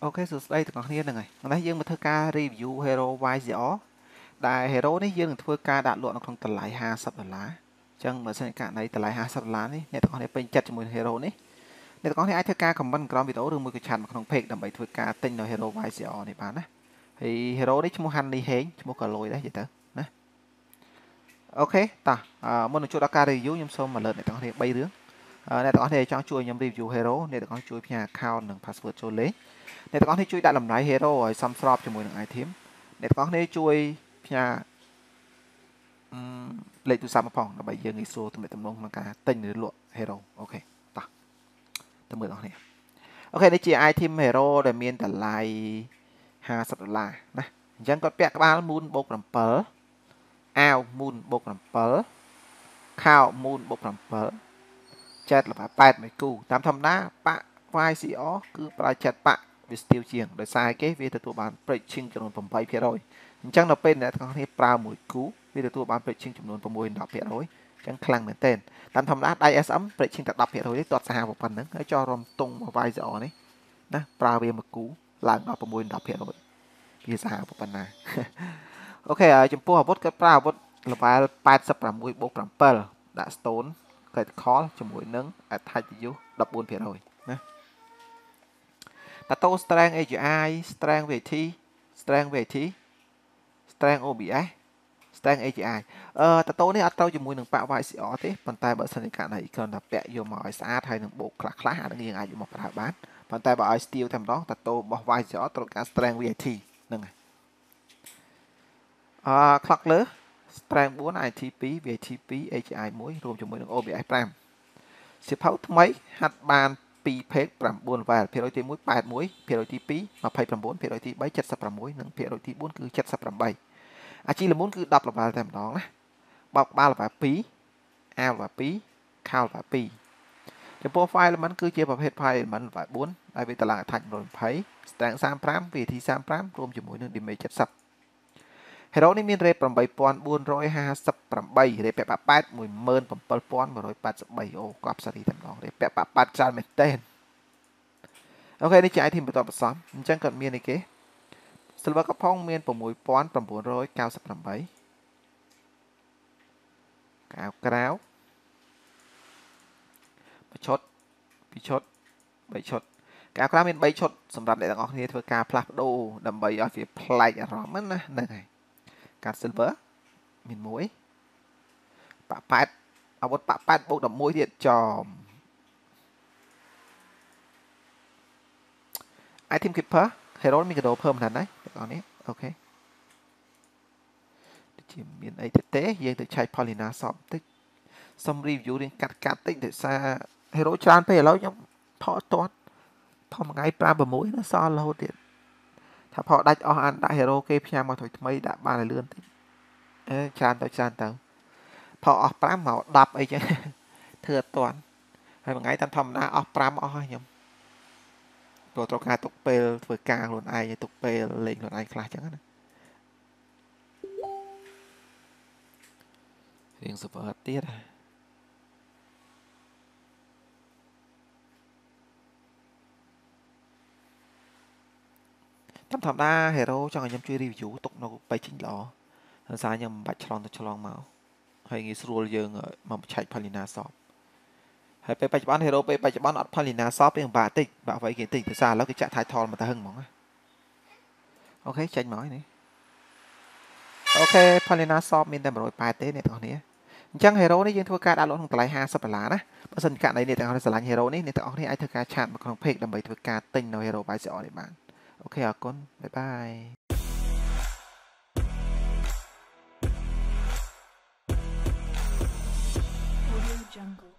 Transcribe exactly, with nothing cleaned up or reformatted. Ok, so đây từ còn kia này, nãy dương mà thưa ca review hero vai gió, đại hero này dương thưa ca đạt luận trong tờ lái hà sập lá, chăng mà xem cả này tờ lái hà sập lá này, này còn này bên chặt cho một hero này, này còn này ai thưa ca cầm băng cầm bị tố được một cái chăn mà không phê đầm bảy thưa ca tên là hero vai gió này bán á, thì hero đấy chúng mua hành đi hén, chúng mua cả lôi đấy vậy đó, nè. Ok, ta, muốn cho ca review nhom xong mà lợn này còn này bay rướng, này còn này cho chuôi nhom review hero, này còn chuôi nhà account nâng password cho lấy. Để con thì chui đại làm lái hero rồi xăm sọp cho mùi ai thím để con thì chui nhà lấy từ xăm phòng là bây giờ người xô tụi mẹ tầm lông mà cả tình để luận hero ok ta tầm mười đó này ok đây chỉ ai thím hero để miền tận lại hà sập là nè dân con bẹt các bạn muốn bốc làm pớ ao muốn bốc làm pớ khao muốn bốc làm pớ chết là phải bẹt mấy cù tám thầm đá bạn vai sĩ ó cứ phải chết bạn vì tiêu chiền để sai cái vì tụi bạn breaking cho nó bảy phía rồi chẳng là bên này có thể pha mũi cú vì tụi bạn breaking cho nó vào mũi đọc phía rồi chẳng khăng đến tên tam thầm đá đai sắm breaking đặt đọc phía rồi toát xa một phần nữa cho rồng tung vào vai giỏ đấy nè pha về một cú làm vào mũi đọc phía rồi vì xa một phần này ok chúng tôi học bớt cái pha bớt là phải bắt sập làm mũi bốc làm pearl đã stone cái khó cho mũi nướng thay cho đập buồn phía rồi nè Tato strength a giê i, strength vê tê, strength vê tê, strength ô bê ét, strength a giê i. Ờ, Tato này ở đâu cho mùi nâng bạo vài sĩ ổ thế. Phần tay bởi sân này cả này cần là bẹ vô mỏi sát hay nâng bộ khá khá nâng nghiêng ai vô mỏi phải bán. Phần tay bởi steel thêm đó, Tato bỏ vài sĩ ổ tất cả strength vê tê. Nâng này. Ờ, khắc lỡ, strength bốn i tê pê, vê tê pê, a giê i mũi, rùm cho mùi nâng ô bê ét pram. Sịp hậu thông mấy, hạt bàn pi phép bốn và phép đối tí mũi bát mũi phép đối tí pi mà phép bốn phép đối tí bảy chất sập mũi nâng phép đối tí bốn cứ chất sập bảy à chỉ là muốn cứ đọc là vào thèm đó nè bọc ba là vào pi ao và pi khao và pi cái profile là mắn cứ chia vào hết file mắn phải bốn tại vì ta là thành rồi thấy sáng sam pram vì thì sam pram rôm cho mũi nâng đi mấy chất sập hệ đó nên miền rep bảy pon bốn rồi ha sập bảy rep bẹt bát bát mùi mơn phẩm pol pon và rồi bát sập bảy ô cọp sari thầm đó rep bẹt bát bát tràn mệt tên ok đi chạy thì một toàn một xóm chẳng cần miền này kế sau đó các phong miền phẩm mùi pon phẩm bốn rồi cao sập bảy cao cao chốt bị chốt bảy chốt การกล้า miền ใบ chốt สำหรับเด็กนักเรียนเพื่อการพลัดดูดำใบเอาไปพลายร้อนมันนะนั่นไง card silver มิน muối ปะแปด เอาบท ปะแปด บวก ดำ muối เดียดจอม item keeper hero มีกระโดดเพิ่มขนาดไหนตอนนี้ โอเค มิน ไอ ที ที ยังจะใช้ Paulina สอบติ๊ก some review เรียนกัดกัดติ๊กเดี๋ยวซา hero จานไปแล้วยังพอตอน thọ một ngày ba bờ mũi nó so lâu điện thà họ đặt ở anh đại hero kia pia mà thôi mấy đã ba này lươn tràn tới tràn tới thọ ở pram màu đập ấy chứ thừa toàn hay một ngày tan thầm đã ở pram ở nhom rồi tao ca tục pel vừa ca luôn ai tục pel lên luôn ai khai chẳng này riêng super tiết à thầm thầm đa hero cho người nhầm chui review tục nó bay chính lọ giá nhầm bạch tròn tròn máu hay nghĩ sưu dương mà chạy Paulina shop hay bay bạch bán hero bay bạch bán ở Paulina shop bằng bà tịch bảo vậy kiến tình từ xa nó cái chạy thái thon mà ta hưng móng ok tranh nói này ok Paulina shop mình đem rồi bài tế này thằng này chẳng hero này riêng thua ca đã lỗ thằng tài hà sập lá nè bất dân cạn này này thằng này sập lá hero này này thằng này ai thua ca chạm mà còn phê làm bảy thua ca tình nào hero bài sẽ để bạn ok à con bye bye Audio Jungle.